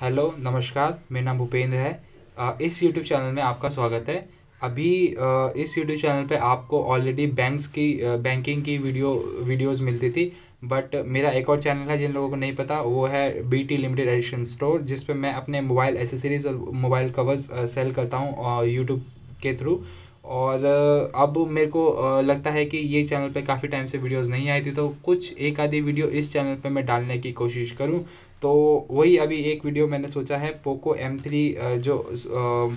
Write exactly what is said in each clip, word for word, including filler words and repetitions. Hello नमस्कार, मेरा नाम भूपेंद्र है। इस यूट्यूब चैनल में आपका स्वागत है। अभी इस यूट्यूब चैनल पे आपको ऑलरेडी बैंक्स की बैंकिंग की वीडियो वीडियोस मिलती थी, बट मेरा एक और चैनल है जिन लोगों को नहीं पता, वो है बीटी लिमिटेड एडिशन स्टोर, जिस पे मैं अपने मोबाइल एसेसरीज़ और मोबाइल कवर्स सेल करता हूँ यूट्यूब के थ्रू। और अब मेरे को लगता है कि ये चैनल पे काफ़ी टाइम से वीडियोस नहीं आई थी, तो कुछ एक आधी वीडियो इस चैनल पे मैं डालने की कोशिश करूं। तो वही अभी एक वीडियो मैंने सोचा है, पोको एम थ्री जो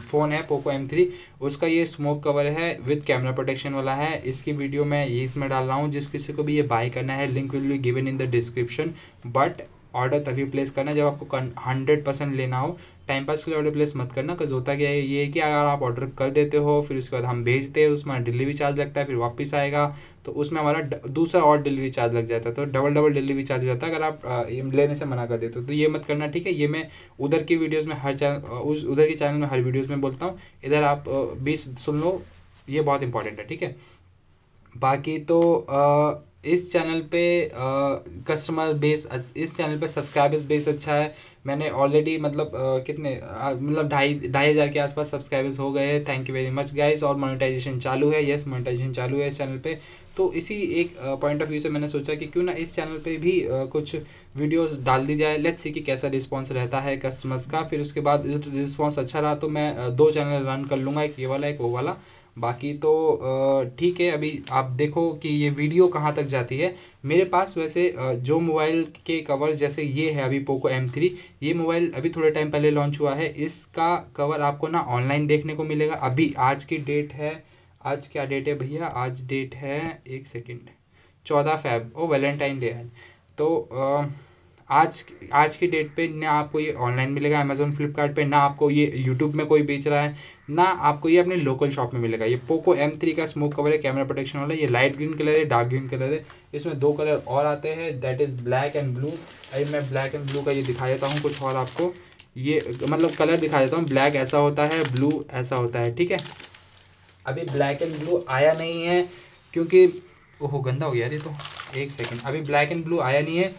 फ़ोन है पोको एम थ्री, उसका ये स्मोक कवर है विद कैमरा प्रोटेक्शन वाला है, इसकी वीडियो मैं ये इसमें डाल रहा हूँ। जिस किसी को भी ये बाय करना है, link will be given in the description, but order तभी प्लेस करना जब आपको हंड्रेड परसेंट लेना हो। टाइम पास के लिए ऑर्डर प्लेस मत करना, क्योंकि होता क्या है ये कि अगर आप ऑर्डर कर देते हो फिर उसके बाद हम भेजते हैं, उसमें डिलीवरी चार्ज लगता है, फिर वापस आएगा तो उसमें हमारा दूसरा और डिलीवरी चार्ज लग जाता है, तो डबल डबल डिलीवरी चार्ज हो जाता है अगर आप लेने से मना कर देते हो। तो ये मत करना, ठीक है। ये मैं उधर की वीडियोज़ में हर चैनल उस उधर के चैनल में हर वीडियोज़ में बोलता हूँ, इधर आप भी सुन लो, ये बहुत इंपॉर्टेंट है, ठीक है। बाकी तो आ, इस चैनल पे कस्टमर बेस, इस चैनल पे सब्सक्राइबर्स बेस अच्छा है। मैंने ऑलरेडी मतलब आ, कितने मतलब ढाई ढाई हज़ार के आसपास सब्सक्राइबर्स हो गए हैं, thank you very much guys. और मोनेटाइजेशन चालू है, यस मोनेटाइजेशन चालू है इस चैनल पे। तो इसी एक पॉइंट ऑफ व्यू से मैंने सोचा कि क्यों ना इस चैनल पे भी आ, कुछ वीडियोस डाल दी जाए, लेट्स सी कि कैसा रिस्पांस रहता है कस्टमर्स का। फिर उसके बाद रिस्पांस अच्छा रहा तो मैं दो चैनल रन कर लूँगा, एक ये वाला एक वो वाला। बाकी तो ठीक है, अभी आप देखो कि ये वीडियो कहाँ तक जाती है। मेरे पास वैसे जो मोबाइल के कवर जैसे ये है अभी पोको एम थ्री, ये मोबाइल अभी थोड़े टाइम पहले लॉन्च हुआ है, इसका कवर आपको ना ऑनलाइन देखने को मिलेगा। अभी आज की डेट है, आज क्या डेट है भैया, आज डेट है एक सेकेंड चौदह फरवरी, ओ वैलेंटाइन डे है। तो आ, आज आज की डेट पे ना आपको ये ऑनलाइन मिलेगा अमेजोन फ्लिपकार्ट पे, ना आपको ये यूट्यूब में कोई बेच रहा है, ना आपको ये अपने लोकल शॉप में मिलेगा। ये पोको एम थ्री का स्मोक कवर है, कैमरा प्रोटेक्शन वाला, ये लाइट ग्रीन कलर है, डार्क ग्रीन कलर है, इसमें दो कलर और आते हैं, that is black and blue. अभी मैं ब्लैक एंड ब्लू का ये दिखा देता हूँ कुछ और आपको, ये मतलब कलर दिखा देता हूँ, ब्लैक ऐसा होता है, ब्लू ऐसा होता है, ठीक है। अभी ब्लैक एंड ब्लू आया नहीं है क्योंकि ओहो गंदा हो गया ये तो, एक सेकेंड, अभी ब्लैक एंड ब्लू आया नहीं है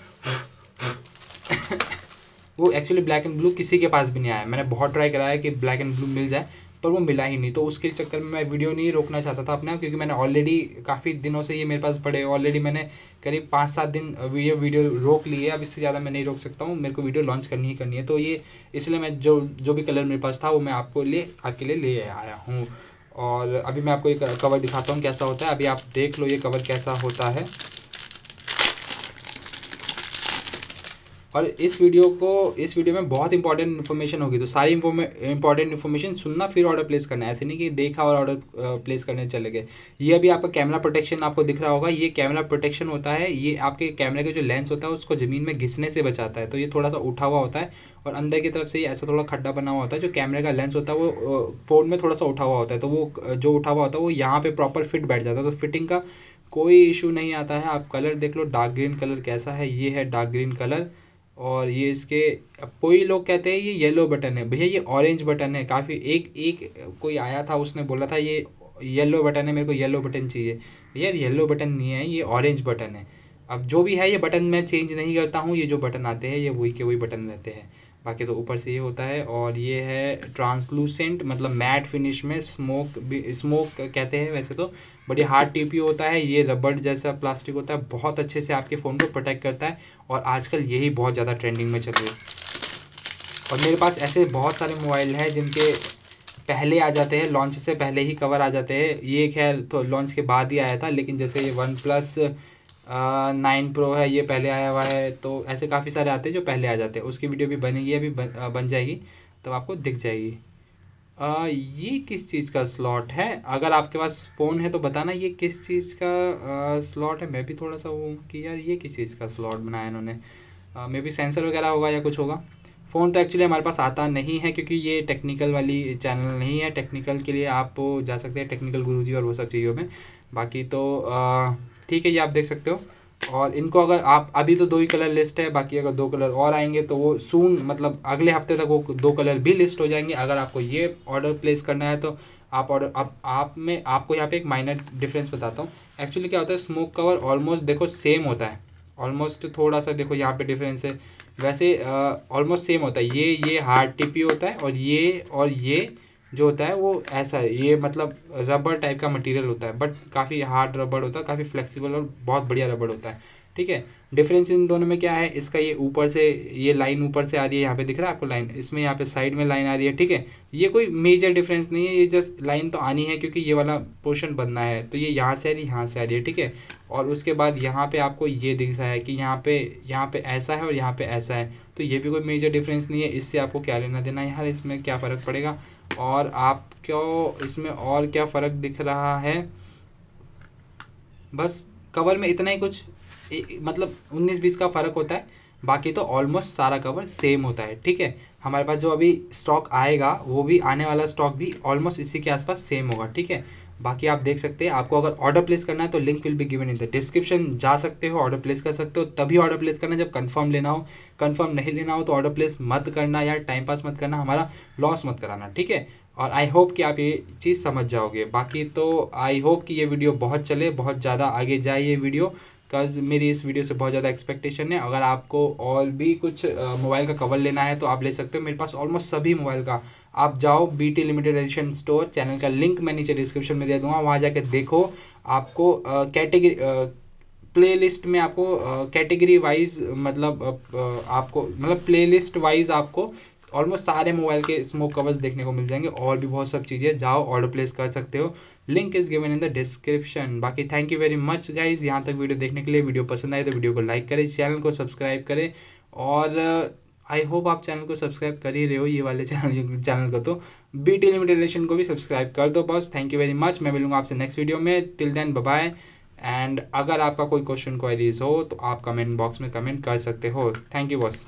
वो एक्चुअली ब्लैक एंड ब्लू किसी के पास भी नहीं आया। मैंने बहुत ट्राई कराया कि ब्लैक एंड ब्लू मिल जाए, पर वो मिला ही नहीं, तो उसके चक्कर में मैं वीडियो नहीं रोकना चाहता था अपना, क्योंकि मैंने ऑलरेडी काफ़ी दिनों से ये मेरे पास पड़े, ऑलरेडी मैंने करीब पाँच सात दिन ये वीडियो रोक ली है। अब इससे ज़्यादा मैं नहीं रोक सकता हूँ, मेरे को वीडियो लॉन्च करनी ही करनी है, तो ये इसलिए मैं जो जो भी कलर मेरे पास था वो मैं आपको लिए आपके लिए ले आया हूँ। और अभी मैं आपको ये कवर दिखाता हूँ कैसा होता है, अभी आप देख लो ये कवर कैसा होता है। और इस वीडियो को इस वीडियो में बहुत इंपॉर्टेंट इन्फॉर्मेशन होगी, तो सारी इंपॉर्टेंट इन्फॉर्मेशन सुनना फिर ऑर्डर प्लेस करना, ऐसे नहीं कि देखा और ऑर्डर प्लेस करने चले गए। ये अभी आपका कैमरा प्रोटेक्शन आपको दिख रहा होगा, ये कैमरा प्रोटेक्शन होता है, ये आपके कैमरे का जो लेंस होता है उसको ज़मीन में घिसने से बचाता है। तो ये थोड़ा सा उठा हुआ होता है और अंदर की तरफ से ऐसा थोड़ा खड्डा बना हुआ होता है, जो कैमरे का लेंस होता है वो फ़ोन में थोड़ा सा उठा हुआ होता है, तो वो जो उठा हुआ होता है वो यहाँ पर प्रॉपर फिट बैठ जाता है, तो फिटिंग का कोई इशू नहीं आता है। आप कलर देख लो, डार्क ग्रीन कलर कैसा है, ये है डार्क ग्रीन कलर। और ये इसके अब कोई लोग कहते हैं ये येलो बटन है, भैया ये ऑरेंज बटन है। काफ़ी एक एक कोई आया था उसने बोला था ये येलो बटन है, मेरे को येलो बटन चाहिए, भैया येलो बटन नहीं है, ये ऑरेंज बटन है। अब जो भी है ये बटन मैं चेंज नहीं करता हूँ, ये जो बटन आते हैं ये वही के वही बटन रहते हैं। बाकी तो ऊपर से ये होता है, और ये है ट्रांसलूसेंट मतलब मैट फिनिश में, स्मोक भी स्मोक कहते हैं वैसे तो, बट ये हार्ड टीपीयू होता है, ये रबड़ जैसा प्लास्टिक होता है, बहुत अच्छे से आपके फ़ोन को प्रोटेक्ट करता है, और आजकल यही बहुत ज़्यादा ट्रेंडिंग में चल रही है। और मेरे पास ऐसे बहुत सारे मोबाइल हैं जिनके पहले आ जाते हैं, लॉन्च से पहले ही कवर आ जाते हैं। ये खैर तो लॉन्च के बाद ही आया था, लेकिन जैसे ये वन प्लस नाइन प्रो है, ये पहले आया हुआ है, तो ऐसे काफ़ी सारे आते हैं जो पहले आ जाते हैं। उसकी वीडियो भी बनेगी, अभी बन, आ, बन जाएगी तब तो आपको दिख जाएगी। आ, ये किस चीज़ का स्लॉट है, अगर आपके पास फ़ोन है तो बताना ये किस चीज़ का स्लॉट है। मैं भी थोड़ा सा वो कि यार ये किस चीज़ का स्लॉट बनाया इन्होंने, मे भी सेंसर वगैरह होगा या कुछ होगा। फ़ोन तो एक्चुअली हमारे पास आता नहीं है क्योंकि ये टेक्निकल वाली चैनल नहीं है, टेक्निकल के लिए आप जा सकते हैं टेक्निकल गुरुजी और वो सब चीज़ों में। बाकी तो ठीक है, ये आप देख सकते हो। और इनको अगर आप अभी तो दो ही कलर लिस्ट है, बाकी अगर दो कलर और आएंगे तो वो सून मतलब अगले हफ्ते तक वो दो कलर भी लिस्ट हो जाएंगे। अगर आपको ये ऑर्डर प्लेस करना है तो आप ऑर्डर आप, आप में आपको यहाँ पे एक माइनर डिफरेंस बताता हूँ। एक्चुअली क्या होता है, स्मोक कवर ऑलमोस्ट देखो सेम होता है, ऑलमोस्ट थोड़ा सा देखो यहाँ पे डिफरेंस है, वैसे ऑलमोस्ट सेम होता है, ये ये हार्ड टिपी होता है और ये और ये जो होता है वो ऐसा है, ये मतलब रबड़ टाइप का मटेरियल होता है, बट काफ़ी हार्ड रबड़ होता है, काफ़ी फ्लेक्सिबल और बहुत बढ़िया रबड़ होता है। ठीक है, डिफरेंस इन दोनों में क्या है, इसका ये ऊपर से ये लाइन ऊपर से आ रही है, यहाँ पे दिख रहा है आपको लाइन, इसमें यहाँ पे साइड में लाइन आ रही है। ठीक है, ये कोई मेजर डिफरेंस नहीं है, ये जस्ट लाइन तो आनी है क्योंकि ये वाला पोर्शन बनना है, तो ये यहाँ से आ रही है, यहाँ से आ रही है। ठीक है, और उसके बाद यहाँ पे आपको ये दिख रहा है कि यहाँ पे यहाँ पे ऐसा है और यहाँ पे ऐसा है, तो ये भी कोई मेजर डिफरेंस नहीं है। इससे आपको क्या लेना देना है यार, इसमें क्या फ़र्क पड़ेगा, और आपको इसमें और क्या फ़र्क दिख रहा है, बस कवर में इतना ही कुछ मतलब उन्नीस बीस का फ़र्क होता है, बाकी तो ऑलमोस्ट सारा कवर सेम होता है। ठीक है, हमारे पास जो अभी स्टॉक आएगा वो भी, आने वाला स्टॉक भी ऑलमोस्ट इसी के आसपास सेम होगा। ठीक है, बाकी आप देख सकते हैं, आपको अगर ऑर्डर प्लेस करना है तो link will be given in the description, जा सकते हो, ऑर्डर प्लेस कर सकते हो, तभी ऑर्डर प्लेस करना जब कंफर्म लेना हो, कंफर्म नहीं लेना हो तो ऑर्डर प्लेस मत करना यार, टाइम पास मत करना, हमारा लॉस मत कराना। ठीक है, और आई होप कि आप ये चीज़ समझ जाओगे। बाकी तो आई होप कि ये वीडियो बहुत चले, बहुत ज़्यादा आगे जाए ये वीडियो, बिकॉज मेरी इस वीडियो से बहुत ज़्यादा एक्सपेक्टेशन है। अगर आपको और भी कुछ मोबाइल का कवर लेना है तो आप ले सकते हो, मेरे पास ऑलमोस्ट सभी मोबाइल का, आप जाओ B T limited edition store, channel का लिंक मैं नीचे डिस्क्रिप्शन में दे दूँगा, वहाँ जाके देखो, आपको कैटेगरी प्ले लिस्ट में आपको कैटेगरी वाइज मतलब आपको मतलब प्ले लिस्ट वाइज आपको ऑलमोस्ट सारे मोबाइल के स्मोक कवर्स देखने को मिल जाएंगे, और भी बहुत सब चीज़ें, जाओ ऑर्डर प्लेस कर सकते हो, link is given in the description. बाकी thank you very much guys यहाँ तक वीडियो देखने के लिए, वीडियो पसंद आए तो वीडियो को लाइक करें, चैनल को सब्सक्राइब करें, और आई होप आप चैनल को सब्सक्राइब कर ही रहे हो, ये वाले चैनल चैनल को, तो बी टी लिमिटेड एडिशन को भी सब्सक्राइब कर दो boss. Thank you very much, मैं मिलूंगा आपसे नेक्स्ट वीडियो में, टिल देन बाय। एंड अगर आपका कोई क्वेश्चन क्वेरीज हो तो आप कमेंट बॉक्स में कमेंट कर सकते हो। Thank you boss.